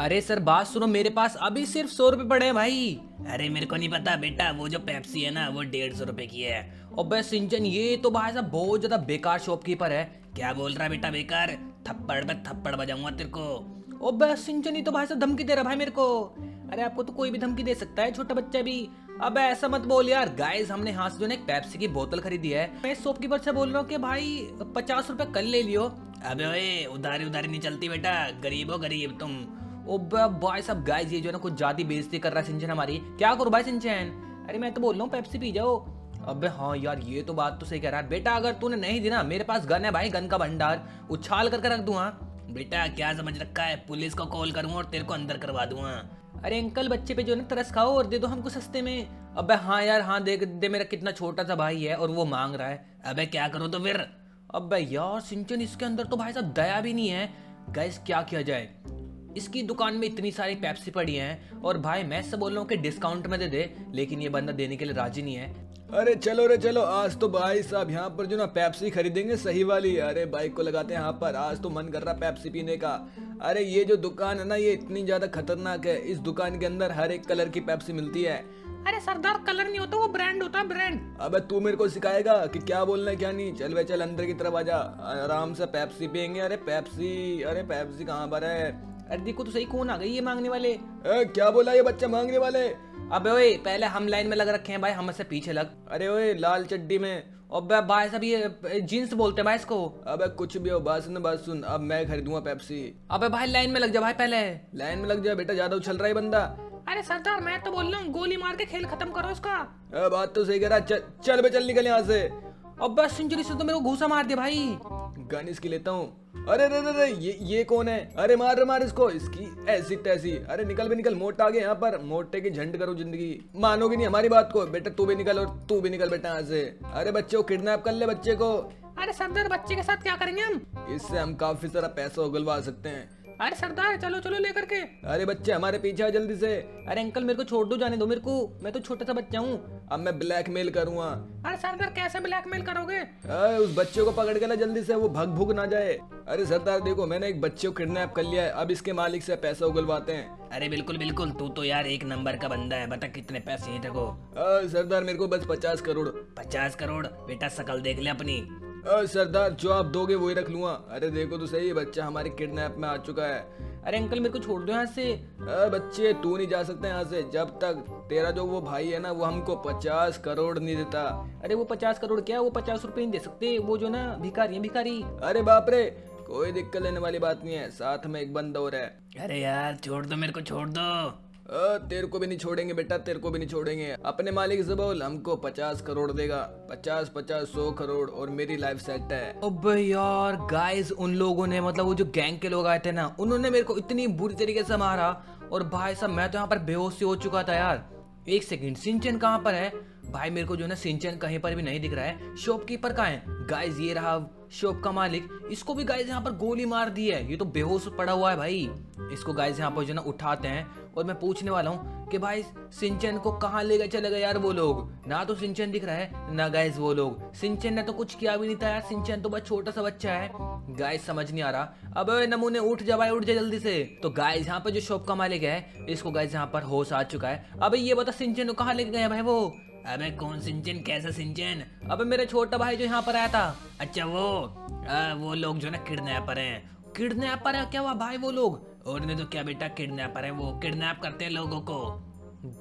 अरे सर बात सुनो, मेरे पास अभी सिर्फ 100 रुपए पड़े हैं भाई। अरे मेरे को नहीं पता बेटा, वो जो पेप्सी है ना वो 150 रुपए की है। अबे शिनचैन ये तो भाई साहब बहुत ज्यादा बेकार शॉपकीपर है। क्या बोल रहा है बेटा बेकार, थप्पड़ पे थप्पड़ बजाऊंगा तेरे को। अबे शिनचैन ये तो भाई साहब धमकी दे रहा है भाई मेरे को। अरे आपको तो कोई भी धमकी दे सकता है, छोटा बच्चा भी। अब ऐसा मत बोल यार। गाइस हमने हाथ से जो एक पेप्सी की बोतल खरीदी है, मैं शॉपकीपर से बोल रहा हूँ कि भाई 50 रुपए कल ले लियो। अबे ओए उधारी उधारी नहीं चलती बेटा, गरीब हो गरीब तुम। ओबे भाई साहब गाइस ये जो है ना कुछ ज्यादा बेइज्जती कर रहा है शिनचैन हमारी। क्या करो भाई शिनचैन, अरे मैं तो बोल रहा हूँ पेप्सी पी जाओ। अबे हाँ यार ये तो बात तो सही कह रहा है बेटा। अगर तूने नहीं दी ना, मेरे पास गन है भाई, गन का भंडार, उछाल करके रख दूंगा। बेटा क्या समझ रखा है, पुलिस को कॉल करूंगा और तेरे को अंदर करवा दूंगा। अरे अंकल बच्चे पे जो है ना तरस खाओ और दे दो हमको सस्ते में। अबे हाँ यार हाँ दे मेरा कितना छोटा सा भाई है और वो मांग रहा है। अबे क्या करो तो फिर। अबे यार शिनचैन इसके अंदर तो भाई साहब दया भी नहीं है। गाइस क्या किया जाए, इसकी दुकान में इतनी सारी पेप्सी पड़ी हैं और भाई मैं सब बोल रहा हूँ कि डिस्काउंट में दे दे, लेकिन ये बंदा देने के लिए राजी नहीं है। अरे चलो रे चलो, आज तो भाई साहब यहाँ पर जो ना पेप्सी खरीदेंगे सही वाली। अरे बाइक को लगाते हैं यहाँ पर, आज तो मन कर रहा है पेप्सी पीने का। अरे ये जो दुकान है ना ये इतनी ज्यादा खतरनाक है, इस दुकान के अंदर हर एक कलर की पेप्सी मिलती है। अरे सरदार कलर नहीं होता, वो ब्रांड होता है, ब्रांड। अबे तू मेरे को सिखाएगा कि क्या बोलना है क्या नहीं। चल बे चल अंदर की तरफ आजा, आराम से पेप्सी पियेंगे। अरे पेप्सी कहाँ पर है। अरे देखो तो सही कौन आ गई, ये मांगने वाले। क्या बोला ये बच्चा, मांगने वाले। अबे ओए पहले हम लाइन में लग रखे हैं भाई, हमसे पीछे लग। अरे ओए लाल चड्डी में। अबे भाई साहब ये जींस बोलते हैं भाई इसको। अबे कुछ भी हो, बात सुन, अब मैं खरीदूंगा पेप्सी। अबे भाई लाइन में लग जा भाई, पहले लाइन में लग जा बेटा, ज्यादा उछल रहा है बंदा। अरे सरदार मैं तो बोल रहा हूँ गोली मार के खेल खत्म करो उसका। बात तो सही कह रहा, चल बे चल निकल यहाँ से। अब सेंचुरी से तो मेरे को घूसा मार दिया भाई, गन इसकी लेता हूँ। अरे ये कौन है। अरे मार इसको, इसकी ऐसी तैसी। अरे निकल भी निकल, मोट आगे यहाँ पर, मोटे की झंड करो जिंदगी। मानोगे नहीं हमारी बात को बेटा, तू भी निकल और तू भी निकल बेटा यहाँ से। अरे बच्चे को किडनैप कर ले बच्चे को। अरे सरदार बच्चे के साथ क्या करेंगे हम, इससे हम काफी सारा पैसा उगलवा सकते हैं। अरे सरदार चलो चलो लेकर के। अरे बच्चे हमारे पीछे आ जल्दी से। अरे अंकल मेरे को छोड़ दो, जाने दो मेरे को, मैं तो छोटा सा बच्चा हूँ। अब मैं ब्लैकमेल करूँगा। अरे सरदार कैसे ब्लैकमेल करोगे। अरे उस बच्चे को पकड़ के ला जल्दी से, वो भग भूग ना जाए। अरे सरदार देखो मैंने एक बच्चे को किडनैप कर लिया है, अब इसके मालिक से पैसा उगलवाते हैं। अरे बिल्कुल बिल्कुल, तू तो यार एक नंबर का बंदा है। बता कितने पैसे हैं तेरे को। सरदार मेरे को बस 50 करोड़। 50 करोड़ बेटा, शकल देख ले अपनी। सरदार जो आप दोगे वही रख लूंगा। अरे देखो तो सही, बच्चा हमारे किडनैप में आ चुका है। अरे अंकल मेरे को छोड़ दो यहाँ से। बच्चे तू नहीं जा सकते यहाँ से, जब तक तेरा जो वो भाई है ना वो हमको 50 करोड़ नहीं देता। अरे वो 50 करोड़ क्या, वो 50 रुपए नहीं दे सकते, वो जो ना भिखारी है भिखारी। अरे बाप रे, कोई दिक्कत लेने वाली बात नहीं है, साथ में एक बंदा हो रहा है। अरे यार छोड़ दो मेरे को, छोड़ दो। तेरे को भी नहीं छोड़ेंगे बेटा, तेरे को भी नहीं छोड़ेंगे। अपने मालिक से बोल हमको 50 करोड़ देगा, 50 50 100 करोड़, और मेरी लाइफ सेट है। अबे यार गाइस उन लोगों ने, मतलब वो जो गैंग के लोग आए थे ना, उन्होंने मेरे को इतनी बुरी तरीके से मारा और भाई साहब मैं तो यहाँ पर बेहोश हो चुका था यार। एक सेकेंड, शिनचैन कहाँ पर है भाई, मेरे को जो है ना शिनचैन कहीं पर भी नहीं दिख रहा है। शॉपकीपर कहाँ है। गाइस ये रहा शॉप का मालिक, इसको भी गाइस यहाँ पर गोली मार दी है, ये तो बेहोश पड़ा हुआ है भाई। इसको गाइस यहाँ पर जो ना उठाते हैं और मैं पूछने वाला हूँ कि भाई शिनचैन को कहाँ ले गए चले गए यार वो लोग। ना तो शिनचैन दिख रहा है ना गाइस वो लोग। शिनचैन ने तो कुछ किया भी नहीं था यार, शिनचैन तो बस छोटा सा बच्चा है। गाइस समझ नहीं आ रहा। अब नमूने उठ जा भाई, उठ जा जल्दी से। तो गाइस यहाँ पर जो शॉप का मालिक है इसको गाइस यहाँ पर होश आ चुका है। अब ये बता शिनचैन को कहाँ लेके गए भाई वो। अबे कौन शिनचैन, कैसा शिनचैन। अबे मेरा छोटा भाई जो यहाँ पर आया था। अच्छा वो लोग जो ना किडनैपर हैं। किडनैपर है क्या हुआ भाई वो लोग, और नहीं तो क्या बेटा किडनैपर है, वो किडनैप करते हैं लोगों को।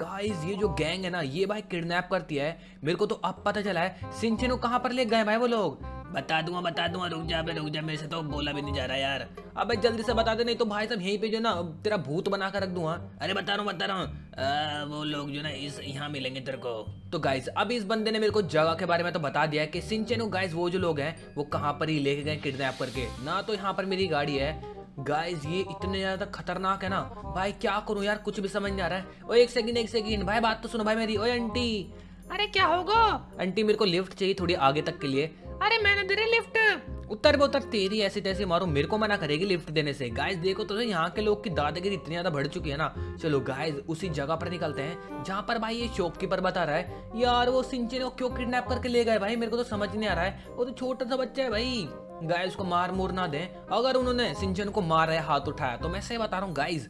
गाइस ये जो गैंग है ना ये भाई किडनैप करती है, मेरे को तो अब पता चला है। शिनचैन को कहाँ पर ले गए भाई वो लोग, बता दूंगा। रुक जा, मेरे से तो बोला भी नहीं जा रहा यार। अबे जल्दी से बता दे, नहीं तो भाई साहब यहीं पे जो ना तेरा भूत बना कर रख दूंगा। अरे बता रहा हूँ वो लोग जो ना इस यहाँ मिलेंगे तेरे को। तो गाइस अब इस बंदे ने मेरे को जगह के बारे में तो बता दिया है कि शिनचैन को गाइस वो जो लोग हैं वो कहाँ पर ही लेके गए किडनैप करके। ना तो यहाँ पर मेरी गाड़ी है। गाइस ये इतने ज्यादा खतरनाक है ना भाई, क्या करूँ यार कुछ भी समझ नहीं आ रहा है। ओ एक सेकंड भाई, बात तो सुनो भाई मेरी। ओए आंटी। अरे क्या होगा आंटी, मेरे को लिफ्ट चाहिए थोड़ी आगे तक के लिए। अरे मैंने दे रही लिफ्ट, उतर तेरी ऐसी तैसी मारू, मेरे को मना करेगी लिफ्ट देने से। गाइस देखो तो यहाँ के लोग की दादागिरी इतनी ज्यादा बढ़ चुकी है ना। चलो गाइस उसी जगह पर निकलते हैं जहाँ पर भाई ये शॉपकीपर बता रहा है। यार वो शिनचैन को क्यों किडनैप करके ले गए भाई, मेरे को तो समझ नहीं आ रहा है। वो तो छोटा सा बच्चा है भाई। गाइस को मार ना दें, अगर उन्होंने शिनचैन को मार हाथ उठाया तो मैं सही बता रहा हूँ गाइस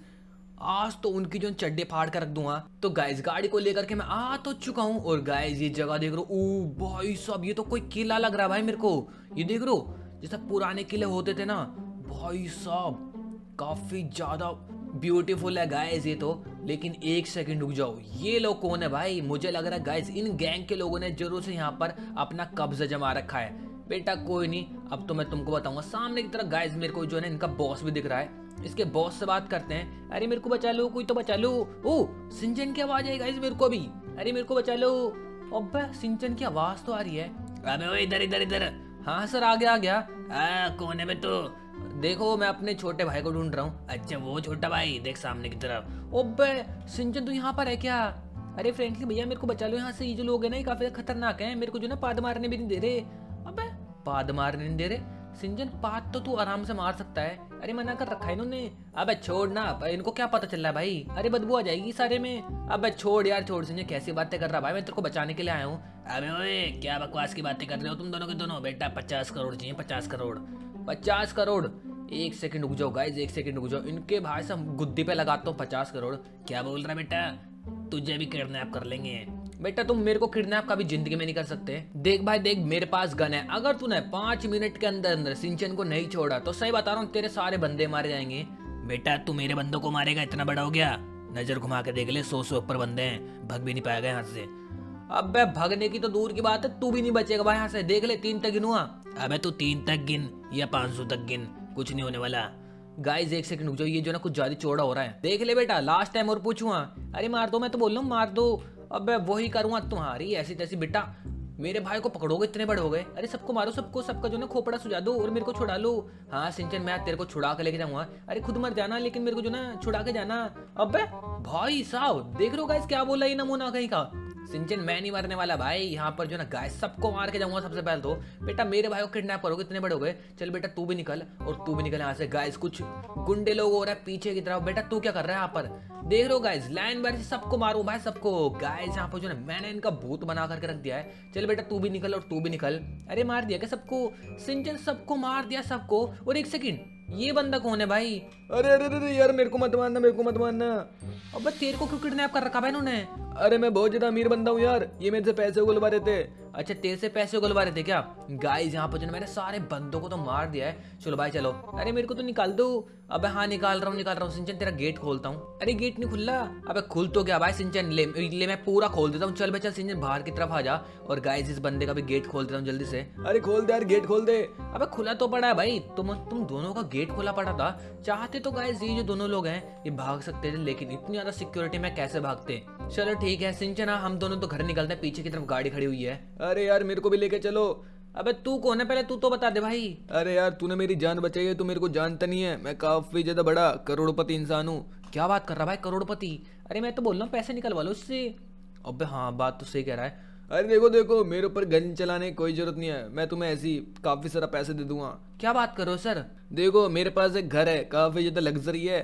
आज तो उनकी जो चड्डे फाड़ कर रख दूंगा। तो गाइस गाड़ी को लेकर के मैं आ तो चुका हूँ और गाइस ये जगह देख रहा हूँ भाई साहब, ये तो कोई किला लग रहा भाई मेरे को। ये देख रो जैसा पुराने किले होते थे ना भाई साहब, काफी ज्यादा ब्यूटीफुल है गाइस ये तो। लेकिन एक सेकंड रुक जाओ, ये लोग कौन है भाई? मुझे लग रहा है गाइस इन गैंग के लोगों ने जरूर से यहाँ पर अपना कब्जा जमा रखा है। बेटा कोई नहीं, अब तो मैं तुमको बताऊंगा। सामने की तरफ गाइस मेरे को जो है ना इनका बॉस भी दिख रहा है, इसके बॉस से बात करते हैं। अरे मेरे को बचा लो, कोई तो बचा लो। ओ शिनचैन की आवाज आई गाइस मेरे को अभी। अरे मेरे को बचा लो। अब शिनचैन की आवाज तो आ रही है। अरे इधर इधर इधर। हाँ सर आ गया कौन है? मैं तो देखो मैं अपने छोटे भाई को ढूंढ रहा हूँ। अच्छा वो छोटा भाई देख सामने की तरफ। ओबे शिनचैन तू यहाँ पर है क्या? अरे फ्रेंकली भैया मेरे को बचा लो यहाँ से, ये जो लोग हैं ना ये काफी खतरनाक हैं, मेरे को जो ना पाद मारने भी नहीं दे रहे। अबे पाद मारने नहीं दे रहे? शिनचैन पाद तो तू आराम से मार सकता है। अरे मना कर रखा है इन्होंने। अबे छोड़ ना, इनको क्या पता चल रहा है भाई? अरे बदबू आ जाएगी सारे में। अबे छोड़ यार छोड़, शिनचैन कैसी बातें कर रहा है भाई, मैं तेरे को बचाने के लिए आया हूँ। अबे ओए क्या बकवास की बातें कर रहे हो तुम दोनों के दोनों। बेटा 50 करोड़ चाहिए, 50 करोड़। एक सेकंड रुक जाओ गाइस, एक सेकंड रुक जाओ, इनके भाई से गुद्दी पे लगाता हूँ 50 करोड़। क्या बोल रहा है बेटा, तुझे भी किडनैप कर लेंगे। बेटा तुम मेरे को किडनैप कभी जिंदगी में नहीं कर सकते। देख भाई देख, मेरे पास गन है, अगर तूने 5 मिनट के अंदर अंदर शिनचैन को नहीं छोड़ा तो सही बता रहा हूँ तेरे सारे बंदे मारे जाएंगे। बेटा तू मेरे बंदों को मारेगा, इतना बड़ा हो गया? नजर घुमा के देख ले, 100 से ऊपर बंदे हैं, भग भी नहीं पाएगा यहाँ से। अब भगने की तो दूर की बात है, तू भी नहीं बचेगा भाई यहाँ से। देख ले 3 तक गिनूंगा। अबे तू 3 तक गिन या 500 तक गिन, कुछ नहीं होने वाला। गाइस एक सेकंड रुक जाओ, ये जो ना कुछ ज्यादा चौड़ा हो रहा है। देख ले बेटा लास्ट टाइम और पूछूंगा। अरे मार दो, मैं तो बोल रहा हूँ मार दो। अबे वही करूंगा तुम्हारी ऐसी तैसी। बेटा मेरे भाई को पकड़ोगे, इतने बड़े हो गए। अरे सबको मारो, सबको सबका जो ना खोपड़ा सुझा दो और मेरे को छुड़ा लो। हाँ शिनचैन मैं तेरे को छुड़ा के लेके जाऊंगा। अरे खुद मर जाना, लेकिन मेरे को जो ना छुड़ा के जाना। अबे भाई साहब देख लो गाइस क्या बोला ये नमूना कहीं का। शिनचैन मैं नहीं मरने वाला भाई, यहाँ पर जो ना गाइस सबको मार के जाऊंगा सबसे पहले तो। बेटा मेरे भाई को किडनैप करोगे, इतने बड़े हो गए। चल बेटा तू भी निकल और तू भी निकल यहाँ से। गाइस कुछ गुंडे लोग हो रहा है पीछे की तरफ। बेटा तू क्या कर रहा है यहाँ पर? देख लो गाइस लाइन बार से सबको मारू भाई सबको। गाइस यहाँ पर जो ना मैंने इनका भूत बना करके रख दिया है। चल बेटा तू भी निकल और तू भी निकल। अरे मार दिया क्या सबको? शिनचैन सबको मार दिया सबको। और एक सेकेंड ये बंदा कौन है भाई? अरे अरे अरे यार मेरे को मत मारना, मेरे को मत मारना। अबे तेरे को क्यों किडनैप कर रखा भाई इन्होंने? अरे मैं बहुत ज्यादा अमीर बंदा हूँ यार, ये मेरे से पैसे उगलवा रहे थे। अच्छा तेरे से पैसे उगलवा रहे थे क्या? गाइस यहाँ पर जो मैंने सारे बंदों को तो मार दिया है। चलो भाई चलो। अरे मेरे को तो निकाल दो। अबे हाँ निकाल रहा हूँ निकाल रहा हूँ। शिनचैन तेरा गेट खोलता हूँ। अरे गेट नहीं खुल रहा। अबे खुल तो गया भाई शिनचैन, ले मैं पूरा खोल देता हूँ। चल भाई चल शिनचैन बाहर की तरफ आ जा। और गाइस इस बंदे का भी गेट खोल देता हूँ जल्दी से। अरे खोल दे यार गेट खोल दे। अबे खुला तो पड़ा है भाई, तुम दोनों का गेट खोला पड़ा था। चाहते तो गाइस ये जो दोनों लोग हैं ये भाग सकते थे, लेकिन इतनी ज्यादा सिक्योरिटी में कैसे भागते। चलो ठीक है शिनचैन हम दोनों तो घर निकलते हैं। पीछे की तरफ गाड़ी खड़ी हुई है। अरे यार मेरे को भी लेके चलो। अबे तू कौन है पहले तू तो बता दे भाई। अरे यार तूने मेरी जान बचाई है, तू मेरे को जानता नहीं है, मैं काफी ज्यादा बड़ा करोड़पति इंसान हूँ। क्या बात कर रहा है भाई करोड़पति? अरे मैं तो बोल रहा हूँ पैसे निकलवा लो उससे। अबे हाँ बात तो सही कह रहा है। अरे देखो देखो मेरे ऊपर गन चलाने की कोई जरूरत नहीं है, मैं तुम्हें ऐसी काफी सारा पैसे दे दूंगा। क्या बात करो सर? देखो मेरे पास एक घर है, काफी ज्यादा लग्जरी है।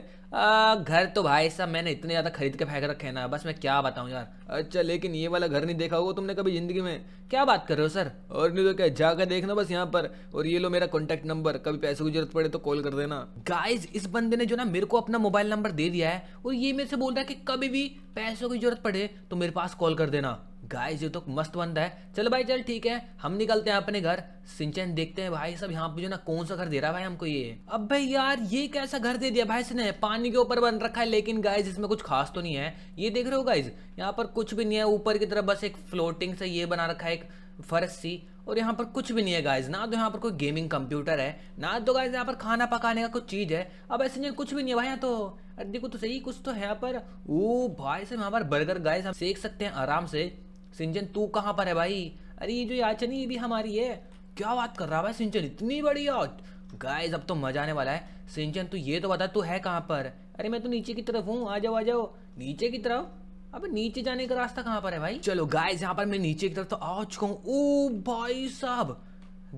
घर तो भाई साहब मैंने इतने ज्यादा खरीद के फेंक रखे हैं ना, बस मैं क्या बताऊं यार। अच्छा लेकिन ये वाला घर नहीं देखा होगा तुमने कभी जिंदगी में। क्या बात कर रहे हो सर? और नहीं तो क्या, जाकर देखना बस यहाँ पर। और ये लो मेरा कॉन्टेक्ट नंबर, कभी पैसों की जरूरत पड़े तो कॉल कर देना। गाइस इस बंदे ने जो ना मेरे को अपना मोबाइल नंबर दे दिया है और ये मेरे से बोल रहा है कि कभी भी पैसों की जरूरत पड़े तो मेरे पास कॉल कर देना। गाइस ये तो मस्त बंदा है। चलो भाई चल ठीक है हम निकलते हैं अपने घर। शिनचैन देखते हैं भाई सब यहाँ पे जो ना कौन सा घर दे रहा है भाई हमको ये। अब भाई यार ये कैसा घर दे दिया भाई इसने, पानी के ऊपर बन रखा है। लेकिन गाइस इसमें कुछ खास तो नहीं है। ये देख रहे हो गाइस यहाँ पर कुछ भी नहीं है, ऊपर की तरफ बस एक फ्लोटिंग से ये बना रखा है एक फर्श सी। और यहाँ पर कुछ भी नहीं है गाइस, ना तो यहाँ पर कोई गेमिंग कंप्यूटर है, ना तो गाइस यहाँ पर खाना पकाने का कुछ चीज है। अब ऐसे नहीं कुछ भी नहीं है भाई यहाँ तो। अरे देखो तो सही कुछ तो है यहाँ पर। ओ भाई साहब यहाँ पर बर्गर गाइस हम सेक सकते हैं आराम से। शिनचैन तू कहाँ पर है भाई? अरे ये जो याच नहीं ये भी हमारी है। क्या बात कर रहा है भाई शिनचैन, इतनी बड़ी याच। गाइस अब तो मजा आने वाला है। शिनचैन तू ये तो बता तू है कहाँ पर? अरे मैं तो नीचे की तरफ हूँ, आ जाओ आ जाओ। नीचे की तरफ? अबे नीचे जाने का रास्ता कहाँ पर है भाई? चलो गाइस यहाँ पर मैं नीचे की तरफ तो आ चुका हूँ। ओ भाई साहब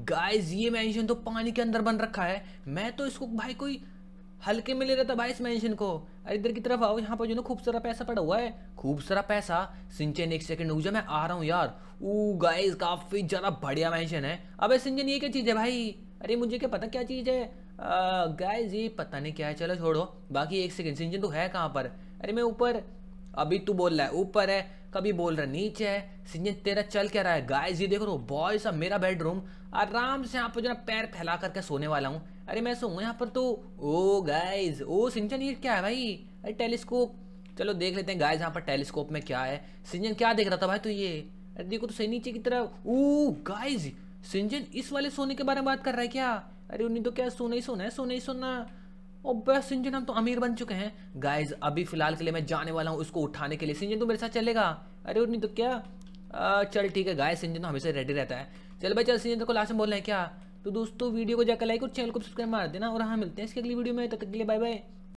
गाइस ये मेंशन तो पानी के अंदर बन रखा है। मैं तो इसको भाई कोई हल्के में ले रहा था भाई इस मेंशन को। अरे इधर की तरफ आओ, यहाँ पर जो ना खूब सारा पैसा पड़ा हुआ है, खूब सारा पैसा। शिनचैन एक सेकंड रुक जा मैं आ रहा हूँ यार। ओ गाइस काफी ज्यादा बढ़िया मेंशन है। अबे शिनचैन ये क्या चीज है भाई? अरे मुझे क्या पता क्या चीज है। गाइज ये पता नहीं क्या है, चलो छोड़ो। बाकी एक सेकेंड, शिनचैन तो है कहाँ पर? अरे मैं ऊपर, अभी तू बोल रहा है ऊपर है, कभी बोल रहा है नीचे है। शिनचैन तेरा चल क्या रहा है? गाइज ये देखो बॉय सा मेरा बेडरूम, आराम से यहाँ पर जो पैर फैला करके सोने वाला हूँ। अरे मैं सोऊँ यहाँ पर तो? ओ गाइज, ओ शिनचैन ये क्या है भाई? अरे टेलीस्कोप, चलो देख लेते हैं गाइज यहाँ पर टेलीस्कोप में क्या है। शिनचैन क्या देख रहा था भाई तू ये? अरे देखो तो सही नीचे की तरफ। ओ गाइज शिनचैन इस वाले सोने के बारे में बात कर रहा है क्या? अरे उन्हें तो क्या सोना ही सोना है, सोना ही सोना। और बस शिनचैन हम तो अमीर बन चुके हैं। गाइज अभी फिलहाल के लिए मैं जाने वाला हूँ उसको उठाने के लिए। शिनचैन तो मेरे साथ चलेगा? अरे उन्हें तो क्या, चल ठीक है। गाइज शिनचैन तो हमेशा रेडी रहता है। चल भाई चल, शिनचैन तो को लास्ट में बोलना है क्या? तो दोस्तों वीडियो को जाकर लाइक और चैनल को सब्सक्राइब मार देना, और हाँ मिलते हैं इसके अगली वीडियो में। तब तक के लिए बाय बाय।